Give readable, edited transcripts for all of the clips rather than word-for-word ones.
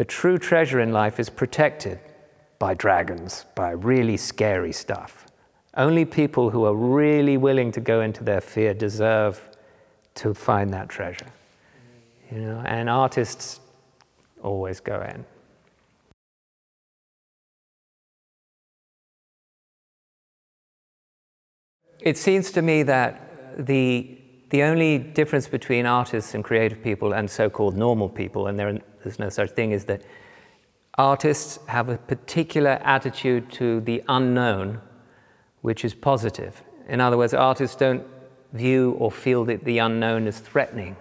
The true treasure in life is protected by dragons, by really scary stuff. Only people who are really willing to go into their fear deserve to find that treasure. You know, and artists always go in. It seems to me that the only difference between artists and creative people and so-called normal people, and there's no such thing, is that artists have a particular attitude to the unknown, which is positive. In other words, artists don't view or feel that the unknown is threatening.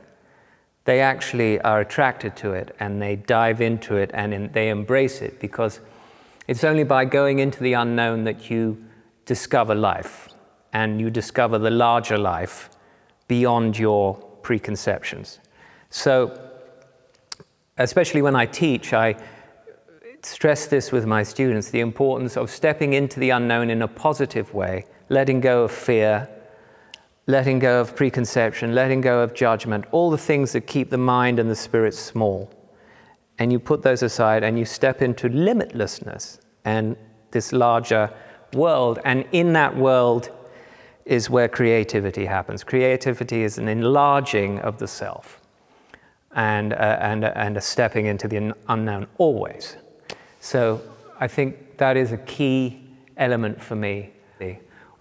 They actually are attracted to it, and they dive into it, and they embrace it, because it's only by going into the unknown that you discover life, and you discover the larger life beyond your preconceptions. So, especially when I teach, I stress this with my students, the importance of stepping into the unknown in a positive way, letting go of fear, letting go of preconception, letting go of judgment, all the things that keep the mind and the spirit small. And you put those aside and you step into limitlessness and this larger world. And in that world is where creativity happens. Creativity is an enlarging of the self and a stepping into the unknown always. So I think that is a key element for me.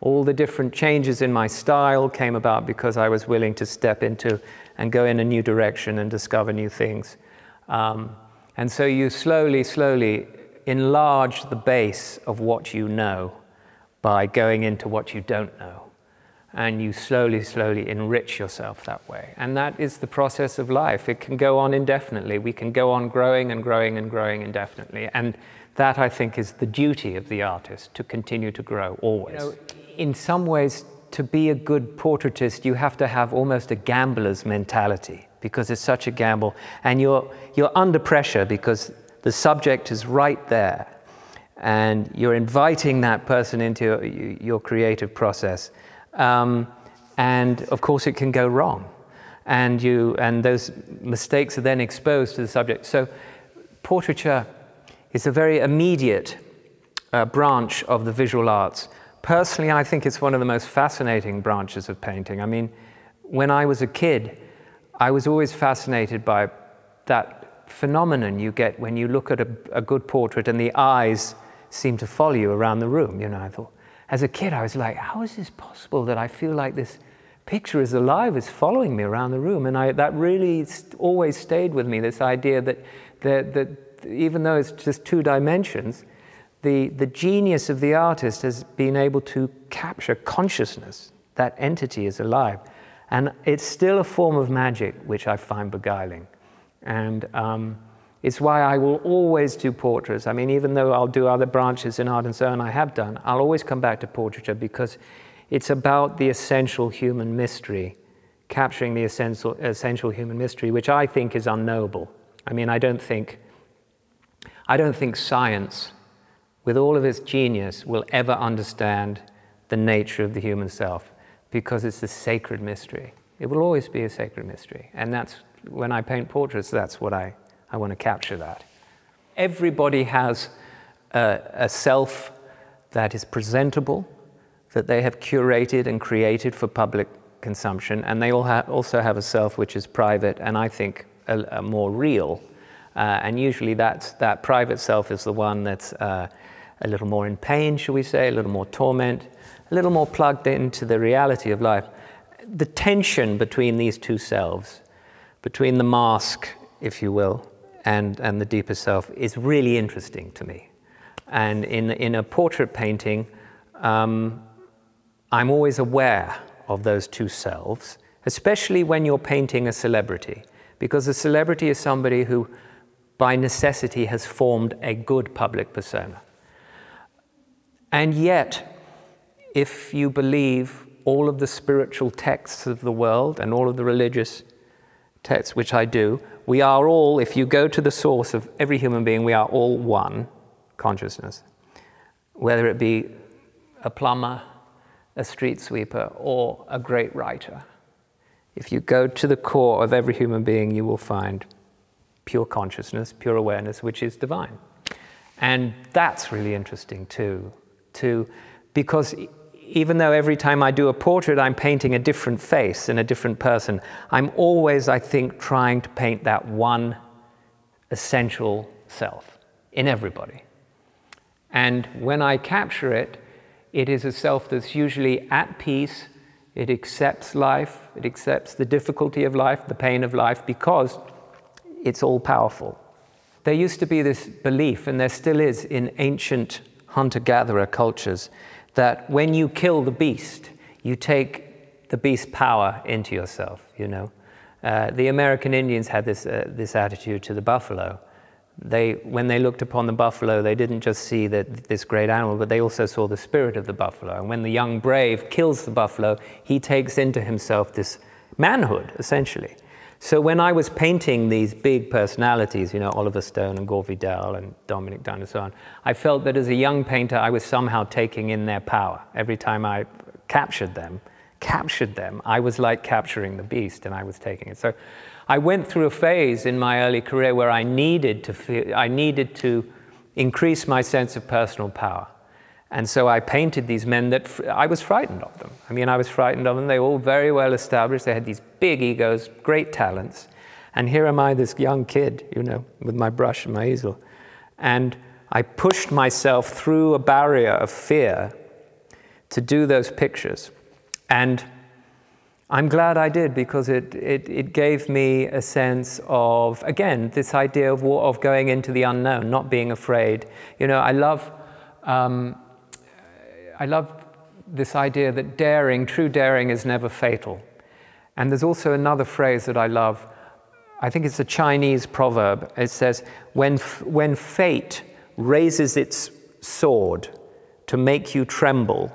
All the different changes in my style came about because I was willing to step into and go in a new direction and discover new things. And so you slowly, slowly enlarge the base of what you know by going into what you don't know. And you slowly, slowly enrich yourself that way. And that is the process of life. It can go on indefinitely. We can go on growing and growing and growing indefinitely. And that, I think, is the duty of the artist, to continue to grow always. You know, in some ways, to be a good portraitist, you have to have almost a gambler's mentality, because it's such a gamble. And you're under pressure because the subject is right there. And you're inviting that person into your creative process. And of course it can go wrong, and those mistakes are then exposed to the subject. So portraiture is a very immediate branch of the visual arts. Personally, I think it's one of the most fascinating branches of painting. I mean, when I was a kid, I was always fascinated by that phenomenon you get when you look at a good portrait and the eyes seem to follow you around the room. You know, I thought, as a kid, I was like, how is this possible that I feel like this picture is alive, it's following me around the room? And that really always stayed with me, this idea that even though it's just two dimensions, the genius of the artist has been able to capture consciousness. That entity is alive. And it's still a form of magic which I find beguiling. And it's why I will always do portraits. I mean, even though I'll do other branches in art and so on, I have done, I'll always come back to portraiture, because it's about the essential human mystery, capturing the essential human mystery, which I think is unknowable. I mean, I don't think science, with all of its genius, will ever understand the nature of the human self, because it's a sacred mystery. It will always be a sacred mystery. And that's, when I paint portraits, that's what I want to capture that. Everybody has a self that is presentable, that they have curated and created for public consumption, and they all also have a self which is private and I think a more real. And usually that private self is the one that's a little more in pain, shall we say, a little more torment, a little more plugged into the reality of life. The tension between these two selves, between the mask, if you will, and the deeper self, is really interesting to me. And in a portrait painting, I'm always aware of those two selves, especially when you're painting a celebrity, because a celebrity is somebody who, by necessity, has formed a good public persona. And yet, if you believe all of the spiritual texts of the world and all of the religious texts, which I do, we are all, if you go to the source of every human being, we are all one consciousness. Whether it be a plumber, a street sweeper, or a great writer. If you go to the core of every human being, you will find pure consciousness, pure awareness, which is divine. And that's really interesting too, because even though every time I do a portrait, I'm painting a different face and a different person, I'm always, I think, trying to paint that one essential self in everybody. And when I capture it, it is a self that's usually at peace. It accepts life, it accepts the difficulty of life, the pain of life, because it's all-powerful. There used to be this belief, and there still is in ancient hunter-gatherer cultures, that when you kill the beast, you take the beast's power into yourself, you know. The American Indians had this attitude to the buffalo. When they looked upon the buffalo, they didn't just see this great animal, but they also saw the spirit of the buffalo. And when the young brave kills the buffalo, he takes into himself this manhood, essentially. So when I was painting these big personalities, you know, Oliver Stone and Gore Vidal and Dominick Dunne and so on, I felt that as a young painter, I was somehow taking in their power. Every time I captured them, I was like capturing the beast, and I was taking it. So I went through a phase in my early career where I needed to increase my sense of personal power. And so I painted these men that I was frightened of them. I mean, I was frightened of them. They were all very well established. They had these big egos, great talents. And here am I, this young kid, you know, with my brush and my easel. And I pushed myself through a barrier of fear to do those pictures. And I'm glad I did, because it gave me a sense of, again, this idea of going into the unknown, not being afraid. You know, I love this idea that daring, true daring, is never fatal. And there's also another phrase that I love. I think it's a Chinese proverb. It says, when fate raises its sword to make you tremble,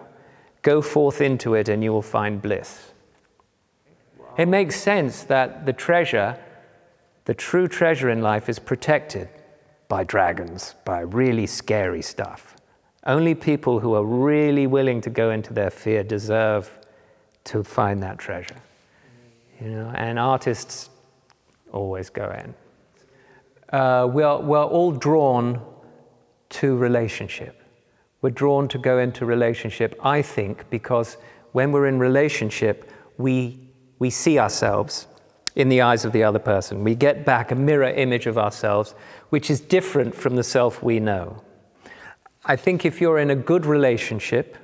go forth into it and you will find bliss. Wow. It makes sense that the treasure, the true treasure in life, is protected by dragons, by really scary stuff. Only people who are really willing to go into their fear deserve to find that treasure. You know, and artists always go in. We're all drawn to relationship. We're drawn to go into relationship, I think, because when we're in relationship, we see ourselves in the eyes of the other person. We get back a mirror image of ourselves, which is different from the self we know. I think if you're in a good relationship,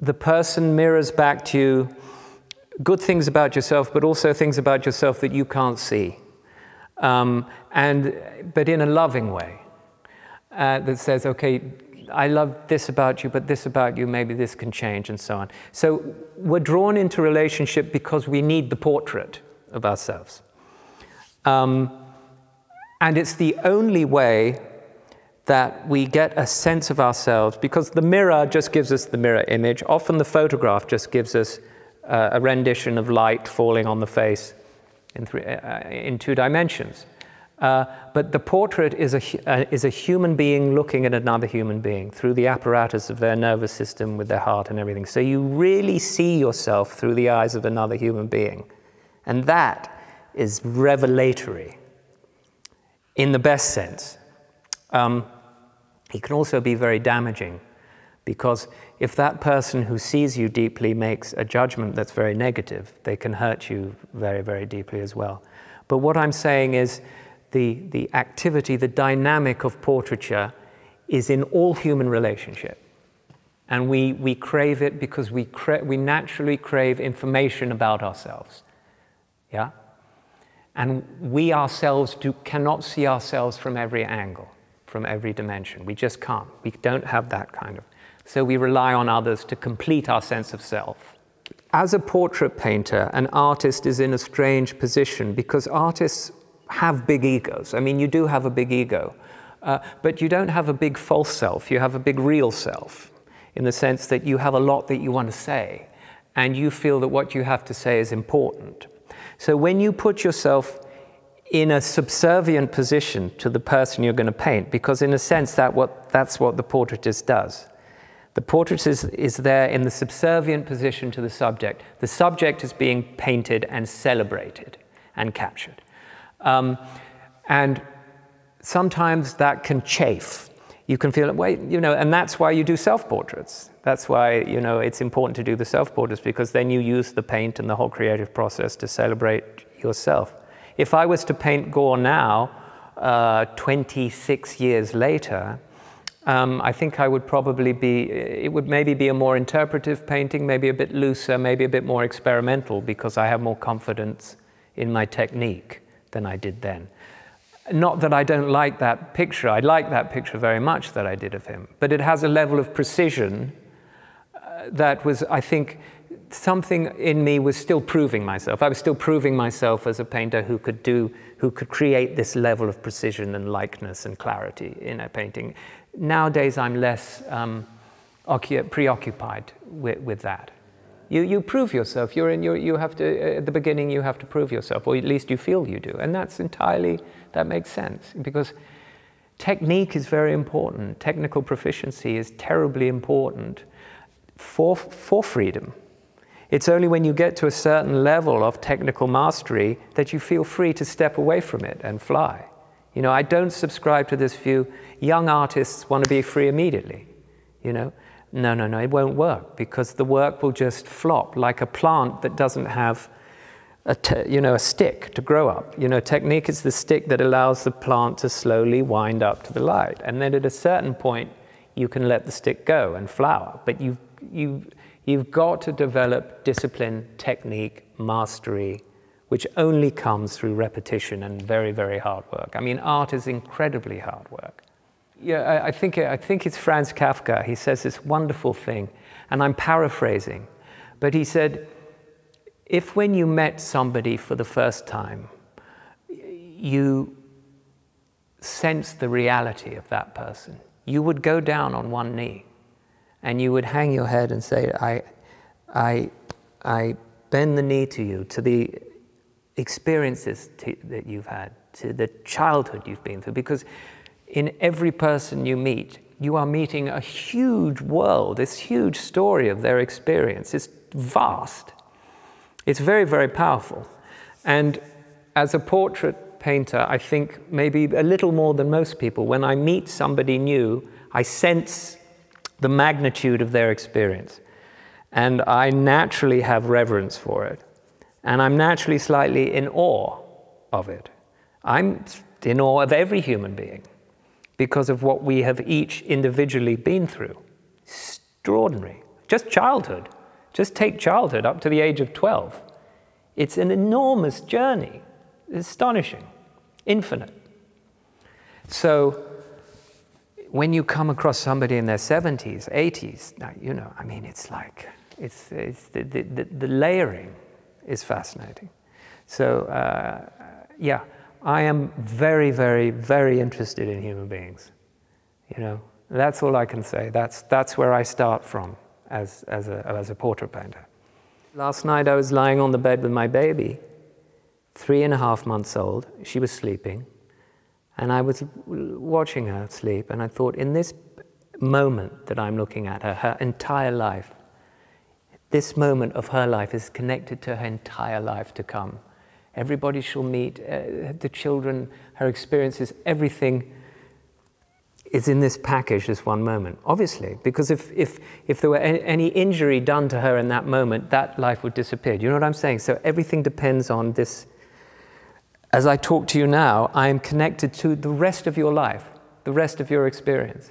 the person mirrors back to you good things about yourself, but also things about yourself that you can't see, but in a loving way that says, okay, I love this about you, but this about you, maybe this can change, and so on. So we're drawn into relationship because we need the portrait of ourselves. And it's the only way that we get a sense of ourselves, because the mirror just gives us the mirror image. Often the photograph just gives us a rendition of light falling on the face in two dimensions. But the portrait is a human being looking at another human being through the apparatus of their nervous system with their heart and everything. So you really see yourself through the eyes of another human being. And that is revelatory in the best sense. It can also be very damaging, because if that person who sees you deeply makes a judgment that's very negative, they can hurt you very, very deeply as well. But what I'm saying is, the activity, the dynamic of portraiture is in all human relationship. And we crave it because we naturally crave information about ourselves. Yeah? And we ourselves cannot see ourselves from every angle, from every dimension. We just can't. We don't have that kind of. So we rely on others to complete our sense of self. As a portrait painter, an artist is in a strange position, because artists have big egos. I mean, you do have a big ego, but you don't have a big false self. You have a big real self, in the sense that you have a lot that you want to say, and you feel that what you have to say is important. So when you put yourself in a subservient position to the person you're going to paint, because in a sense that's what the portraitist does. The portraitist is there in the subservient position to the subject. The subject is being painted and celebrated and captured. And sometimes that can chafe. You can feel, wait, you know, and that's why you do self-portraits. That's why, you know, it's important to do the self-portraits, because then you use the paint and the whole creative process to celebrate yourself. If I was to paint Gore now, 26 years later, I think I would probably be, it would maybe be a more interpretive painting, maybe a bit looser, maybe a bit more experimental, because I have more confidence in my technique than I did then. Not that I don't like that picture. I like that picture very much that I did of him, but it has a level of precision that was, I think, something in me was still proving myself. I was still proving myself as a painter who could do, who could create this level of precision and likeness and clarity in a painting. Nowadays, I'm less preoccupied with that. You prove yourself. You have to, at the beginning, you have to prove yourself, or at least you feel you do. And that's entirely, that makes sense, because technique is very important. Technical proficiency is terribly important for freedom. It's only when you get to a certain level of technical mastery that you feel free to step away from it and fly. You know, I don't subscribe to this view, young artists want to be free immediately, you know. No, no, no, it won't work, because the work will just flop like a plant that doesn't have a stick to grow up. You know, technique is the stick that allows the plant to slowly wind up to the light. And then at a certain point, you can let the stick go and flower. But you've got to develop discipline, technique, mastery, which only comes through repetition and very, very hard work. I mean, art is incredibly hard work. Yeah, I think it's Franz Kafka. He says this wonderful thing, and I'm paraphrasing, but he said, if when you met somebody for the first time, you sensed the reality of that person, you would go down on one knee and you would hang your head and say, I bend the knee to you, to the experiences that you've had, to the childhood you've been through, because in every person you meet, you are meeting a huge world, this huge story of their experience. It's vast. It's very, very powerful. And as a portrait painter, I think maybe a little more than most people, when I meet somebody new, I sense the magnitude of their experience. And I naturally have reverence for it. And I'm naturally slightly in awe of it. I'm in awe of every human being, because of what we have each individually been through. Extraordinary. Just childhood. Just take childhood up to the age of 12. It's an enormous journey. Astonishing. Infinite. So when you come across somebody in their 70s, 80s, you know, I mean, it's like, the layering is fascinating. So, yeah. I am very, very, very interested in human beings. You know, that's all I can say. That's where I start from as a portrait painter. Last night I was lying on the bed with my baby, 3.5 months old. She was sleeping, and I was watching her sleep, and I thought, in this moment that I'm looking at her, her entire life, this moment of her life is connected to her entire life to come. Everybody she'll meet, the children, her experiences, everything is in this package, this one moment, obviously. Because if there were any injury done to her in that moment, that life would disappear. Do you know what I'm saying? So everything depends on this. As I talk to you now, I am connected to the rest of your life, the rest of your experience.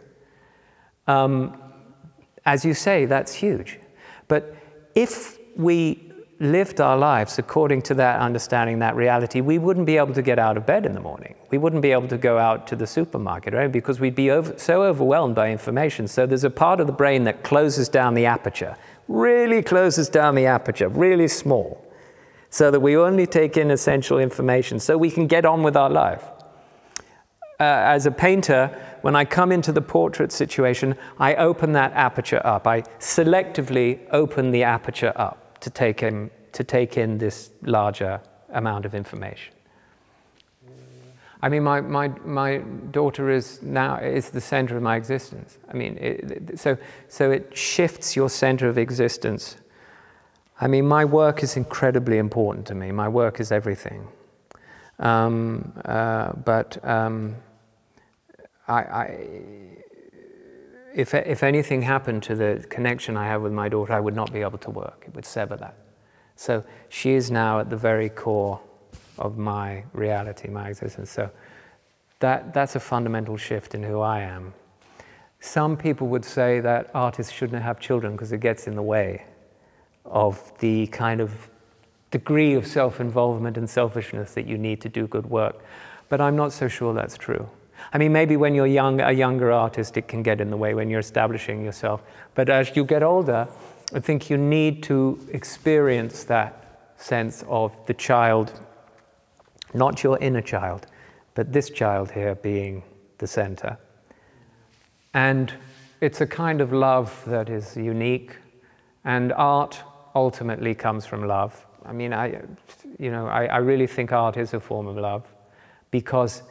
As you say, that's huge. But if we lived our lives according to that understanding, that reality, we wouldn't be able to get out of bed in the morning. We wouldn't be able to go out to the supermarket, right? Because we'd be so overwhelmed by information. So there's a part of the brain that closes down the aperture, really closes down the aperture, really small, so that we only take in essential information so we can get on with our life. As a painter, when I come into the portrait situation, I open that aperture up. I selectively open the aperture up to take in this larger amount of information. I mean, my daughter is the center of my existence. I mean, so it shifts your center of existence. I mean, my work is incredibly important to me. My work is everything. If anything happened to the connection I have with my daughter, I would not be able to work. It would sever that. So she is now at the very core of my reality, my existence. So that's a fundamental shift in who I am. Some people would say that artists shouldn't have children because it gets in the way of the kind of degree of self-involvement and selfishness that you need to do good work. But I'm not so sure that's true. I mean, maybe when you're young, a younger artist, it can get in the way when you're establishing yourself. But as you get older, I think you need to experience that sense of the child, not your inner child, but this child here being the center. And it's a kind of love that is unique. And art ultimately comes from love. I mean, I really think art is a form of love, because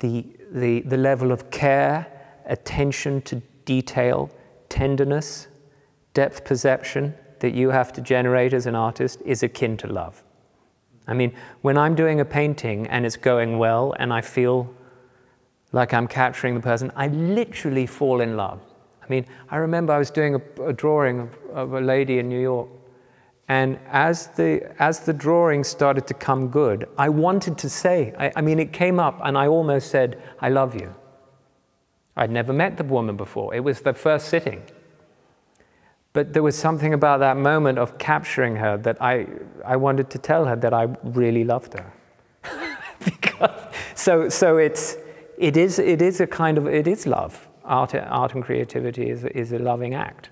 the level of care, attention to detail, tenderness, depth perception that you have to generate as an artist is akin to love. I mean, when I'm doing a painting and it's going well and I feel like I'm capturing the person, I literally fall in love. I mean, I remember I was doing a drawing of a lady in New York, and as the drawing started to come good, I wanted to say, I mean, it came up and I almost said, I love you. I'd never met the woman before. It was the first sitting. But there was something about that moment of capturing her that I wanted to tell her that I really loved her. It is love. Art and creativity is a loving act.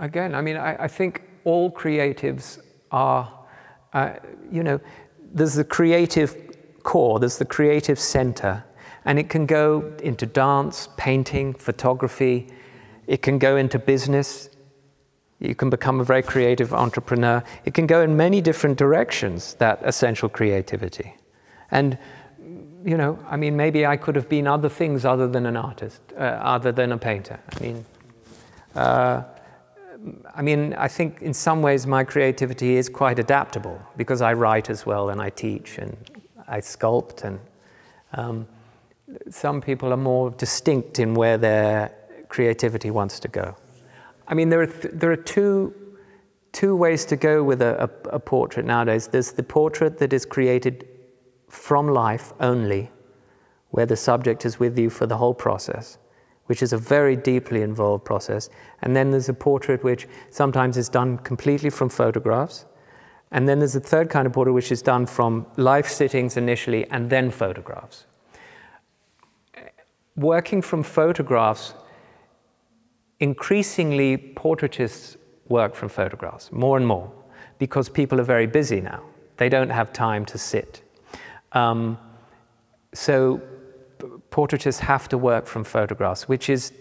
Again, I mean, I think all creatives are, you know, there's the creative core, there's the creative center, and it can go into dance, painting, photography, it can go into business, you can become a very creative entrepreneur, it can go in many different directions, that essential creativity. And, you know, I mean, maybe I could have been other things other than an artist, other than a painter. I mean, I think in some ways my creativity is quite adaptable, because I write as well, and I teach, and I sculpt, and some people are more distinct in where their creativity wants to go. I mean, there are two ways to go with a portrait nowadays. There's the portrait that is created from life only, where the subject is with you for the whole process, which is a very deeply involved process. And then there's a portrait which sometimes is done completely from photographs. And then there's a third kind of portrait which is done from life sittings initially and then photographs. Working from photographs, increasingly portraitists work from photographs, more and more, because people are very busy now. They don't have time to sit. So portraitists have to work from photographs, which is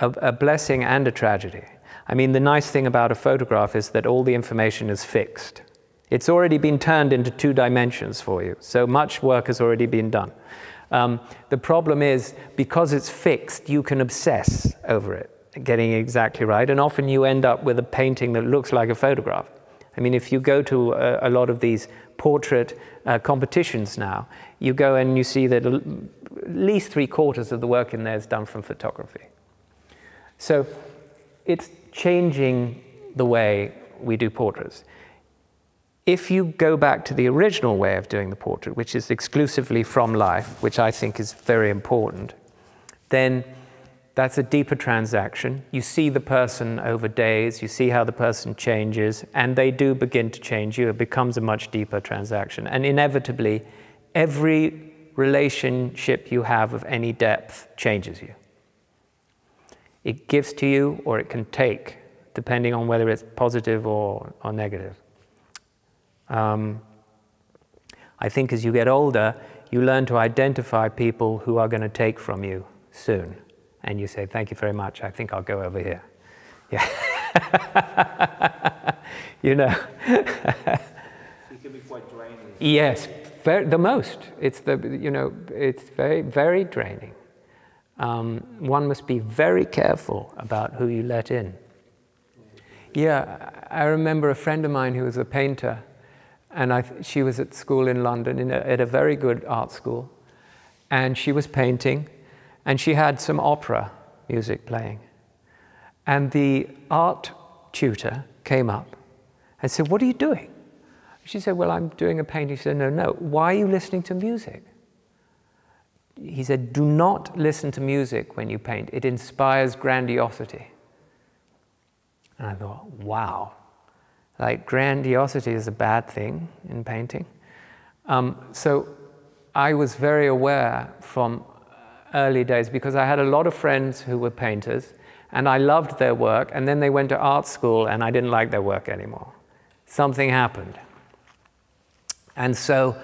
a blessing and a tragedy. I mean, the nice thing about a photograph is that all the information is fixed. It's already been turned into two dimensions for you, so much work has already been done. The problem is, because it's fixed, you can obsess over it, getting it exactly right, and often you end up with a painting that looks like a photograph. I mean, if you go to a lot of these portrait competitions now, you go and you see that at least 3/4 of the work in there is done from photography. So it's changing the way we do portraits. If you go back to the original way of doing the portrait, which is exclusively from life, which I think is very important, then that's a deeper transaction. You see the person over days, you see how the person changes, and they do begin to change you. It becomes a much deeper transaction. And inevitably, every relationship you have of any depth changes you. It gives to you, or it can take, depending on whether it's positive or negative. I think as you get older, you learn to identify people who are going to take from you soon. And you say, thank you very much, I think I'll go over here. Yeah. You know. It can be quite draining. Yes, the most. It's the, you know, it's very, very draining. One must be very careful about who you let in. Yeah, I remember a friend of mine who was a painter, and she was at school in London, at a very good art school, and she was painting, and she had some opera music playing. And the art tutor came up and said, "What are you doing?" She said, "Well, I'm doing a painting." She said, "No, no, why are you listening to music?" He said, "Do not listen to music when you paint. It inspires grandiosity." And I thought, wow, like grandiosity is a bad thing in painting. So I was very aware from early days, because I had a lot of friends who were painters and I loved their work, and then they went to art school and I didn't like their work anymore. Something happened. And so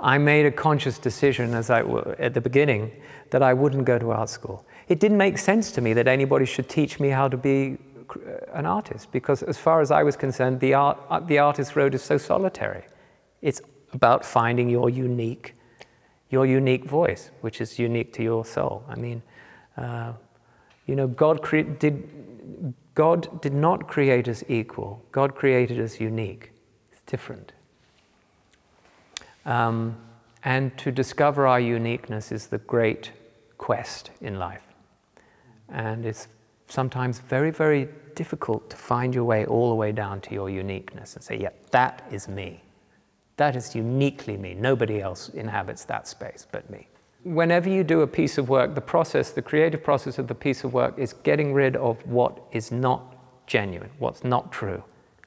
I made a conscious decision at the beginning that I wouldn't go to art school. It didn't make sense to me that anybody should teach me how to be an artist, because as far as I was concerned, the artist road is so solitary. It's about finding your unique voice, which is unique to your soul. I mean, you know, God did not create us equal. God created us unique. It's different. And to discover our uniqueness is the great quest in life. And it's sometimes very, very difficult to find your way all the way down to your uniqueness and say, yeah, that is me. That is uniquely me. Nobody else inhabits that space but me. Whenever you do a piece of work, the creative process of the piece of work is getting rid of what is not genuine, what's not true.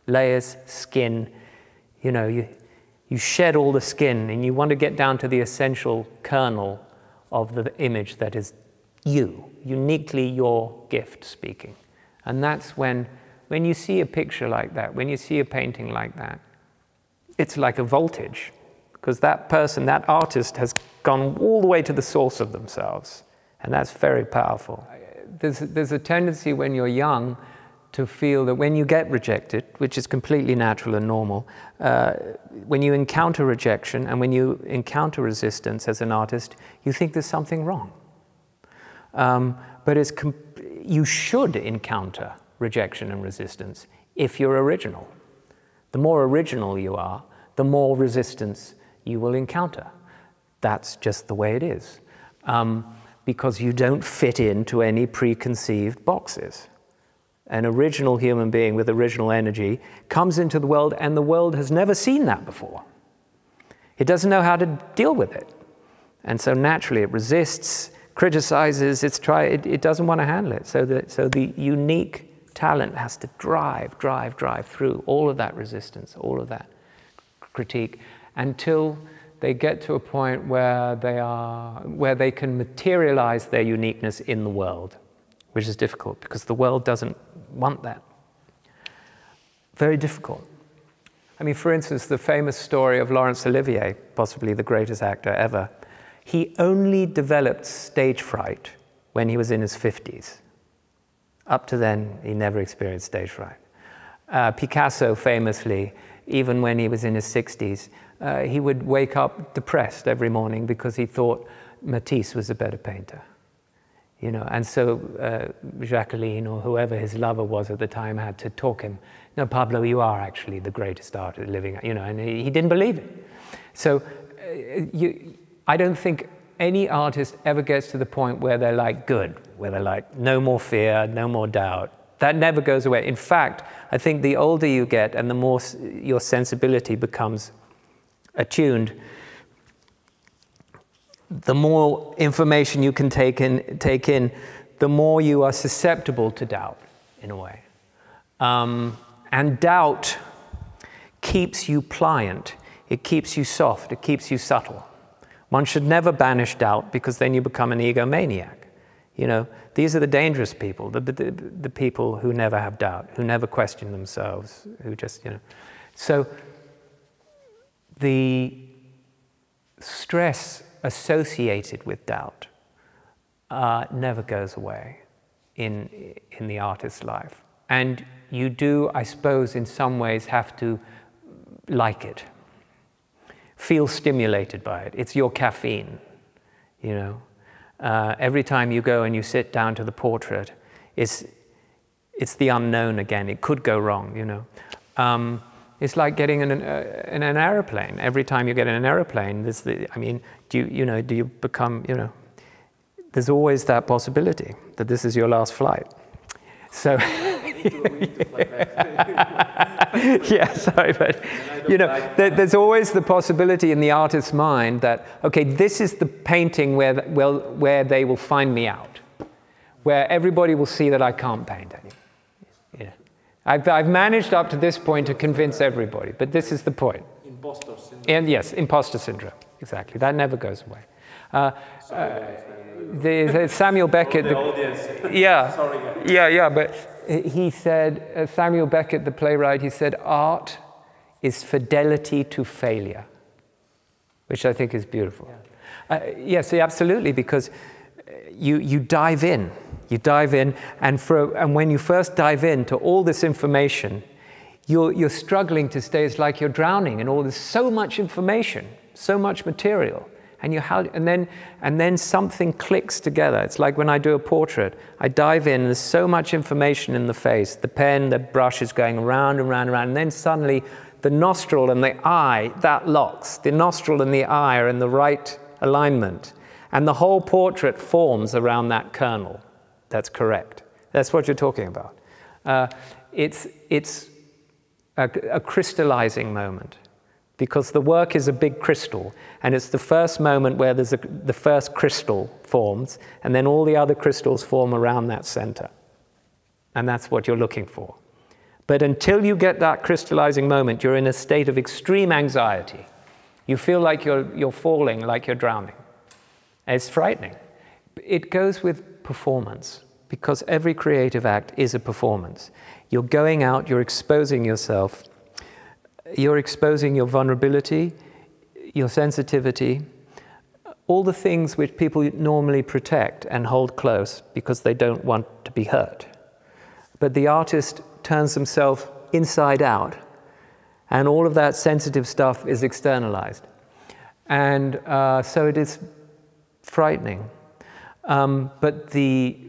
Layers, skin, you know, you shed all the skin and you want to get down to the essential kernel of the image that is you, uniquely your gift speaking. And that's when you see a picture like that, when you see a painting like that, it's like a voltage, because that person, that artist, has gone all the way to the source of themselves. And that's very powerful. There's a tendency when you're young to feel that when you get rejected, which is completely natural and normal, when you encounter rejection and when you encounter resistance as an artist, you think there's something wrong. But you should encounter rejection and resistance if you're original. The more original you are, the more resistance you will encounter. That's just the way it is, because you don't fit into any preconceived boxes. An original human being with original energy comes into the world, and the world has never seen that before. It doesn't know how to deal with it. And so naturally it resists, criticizes, it doesn't want to handle it. So the unique talent has to drive through all of that resistance, all of that critique, until they get to a point where they can materialize their uniqueness in the world, which is difficult because the world doesn't want that. Very difficult. I mean, for instance, the famous story of Laurence Olivier, possibly the greatest actor ever. He only developed stage fright when he was in his 50s. Up to then, he never experienced stage fright. Picasso, famously, even when he was in his 60s, he would wake up depressed every morning because he thought Matisse was a better painter. You know, and so Jacqueline, or whoever his lover was at the time, had to talk him. No, Pablo, you are actually the greatest artist living, you know, and he didn't believe it. So I don't think any artist ever gets to the point where they're like good, where they're like no more fear, no more doubt. That never goes away. In fact, I think the older you get and the more your sensibility becomes attuned, the more information you can take in, the more you are susceptible to doubt, in a way. And doubt keeps you pliant. It keeps you soft. It keeps you subtle. One should never banish doubt, because then you become an egomaniac. You know, these are the dangerous people, the people who never have doubt, who never question themselves, who just, you know. So the stress associated with doubt never goes away in the artist's life. And you do, I suppose, in some ways have to like it. Feel stimulated by it. It's your caffeine, you know. Every time you go and you sit down to the portrait, it's the unknown again. It could go wrong, you know. It's like getting in an aeroplane. Every time you get in an aeroplane, there's the, I mean, do you become, there's always that possibility that this is your last flight. So, yeah, sorry, but, there's always the possibility in the artist's mind that, okay, this is the painting where they will find me out, where everybody will see that I can't paint anymore. I've managed up to this point to convince everybody, but this is the point. Imposter syndrome. And yes, imposter syndrome, exactly. That never goes away. Samuel Beckett... the audience. Yeah, sorry. Yeah, but he said, Samuel Beckett, the playwright, he said, art is fidelity to failure, which I think is beautiful. Yeah. Yes, absolutely, because you dive in. You dive in, and when you first dive into all this information, you're struggling to stay. It's like you're drowning in all this, so much information, so much material, and then something clicks together. It's like when I do a portrait, I dive in. There's so much information in the face, the pen, the brush is going around and around and around, and then suddenly the nostril and the eye that locks. The nostril and the eye are in the right alignment, and the whole portrait forms around that kernel. That's correct. That's what you're talking about. It's a crystallizing moment, because the work is a big crystal, and it's the first moment where there's the first crystal forms, and then all the other crystals form around that center. And that's what you're looking for. But until you get that crystallizing moment, you're in a state of extreme anxiety. You feel like you're falling, like you're drowning. It's frightening. It goes with performance, because every creative act is a performance. You're going out, you're exposing yourself, you're exposing your vulnerability, your sensitivity, all the things which people normally protect and hold close because they don't want to be hurt. But the artist turns themselves inside out, and all of that sensitive stuff is externalized. And so it is frightening. But the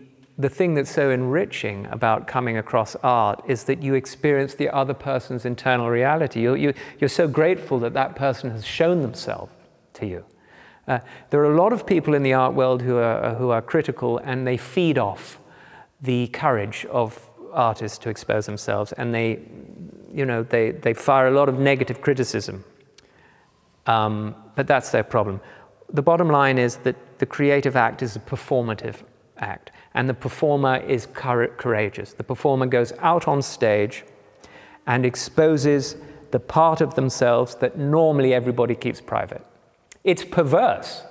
thing that's so enriching about coming across art is that you experience the other person's internal reality. You're so grateful that that person has shown themselves to you. There are a lot of people in the art world who are critical, and they feed off the courage of artists to expose themselves, and they fire a lot of negative criticism. But that's their problem. The bottom line is that the creative act is a performative act, and the performer is courageous. The performer goes out on stage and exposes the part of themselves that normally everybody keeps private. It's perverse.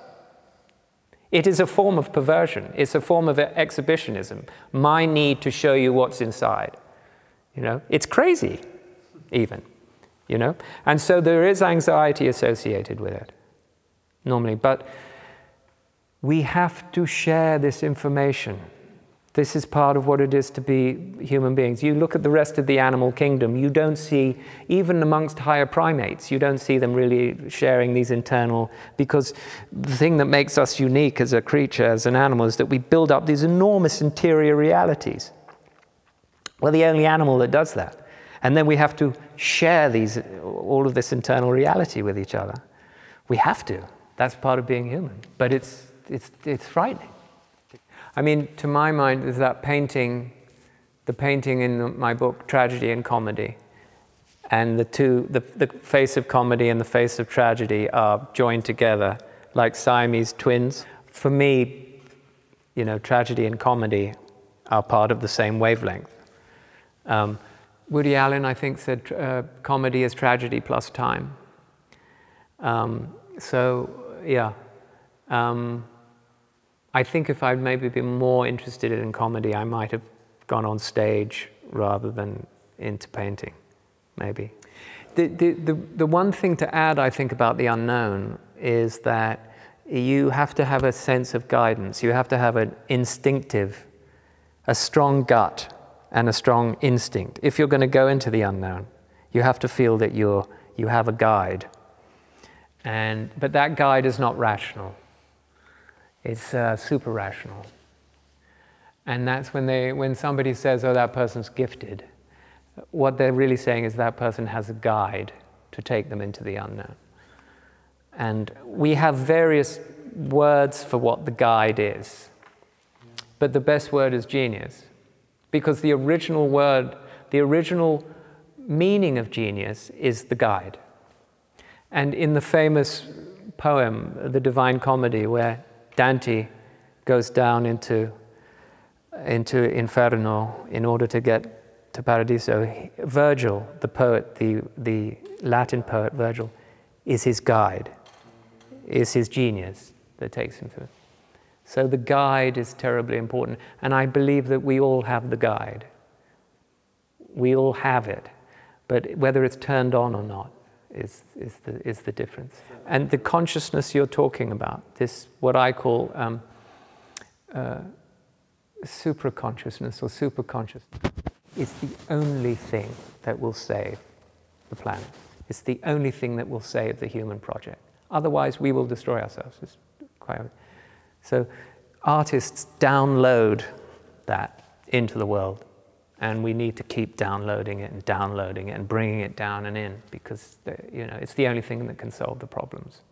It is a form of perversion. It's a form of exhibitionism. My need to show you what's inside. It's crazy, even. And so there is anxiety associated with it, normally, but we have to share this information. This is part of what it is to be human beings. You look at the rest of the animal kingdom, you don't see, even amongst higher primates, you don't see them really sharing these internal, because the thing that makes us unique as a creature, as an animal, is that we build up these enormous interior realities. We're the only animal that does that. And then we have to share all of this internal reality with each other. We have to. That's part of being human. But it's frightening. I mean, to my mind, there's that painting, the painting in my book, Tragedy and Comedy, and the face of comedy and the face of tragedy are joined together like Siamese twins. For me, tragedy and comedy are part of the same wavelength. Woody Allen, I think, said comedy is tragedy plus time. I think if I'd maybe been more interested in comedy, I might have gone on stage rather than into painting, maybe. The one thing to add, I think, about the unknown is that you have to have a sense of guidance. You have to have an instinctive, a strong gut and a strong instinct. If you're going to go into the unknown, you have to feel that you have a guide. But that guide is not rational. It's super rational. And that's when somebody says, oh, that person's gifted. what they're really saying is that person has a guide to take them into the unknown. And we have various words for what the guide is, but the best word is genius, because the original word, the original meaning of genius is the guide. And in the famous poem, The Divine Comedy, where Dante goes down into Inferno in order to get to Paradiso, Virgil, the poet, the Latin poet Virgil, is his guide, is his genius that takes him through. So the guide is terribly important, and I believe that we all have the guide. We all have it, but whether it's turned on or not is the difference. And the consciousness you're talking about, this what I call supraconsciousness or superconsciousness, is the only thing that will save the planet. It's the only thing that will save the human project. Otherwise, we will destroy ourselves. It's quite obvious. So artists download that into the world, and we need to keep downloading it and bringing it down and in, because, you know, it's the only thing that can solve the problems.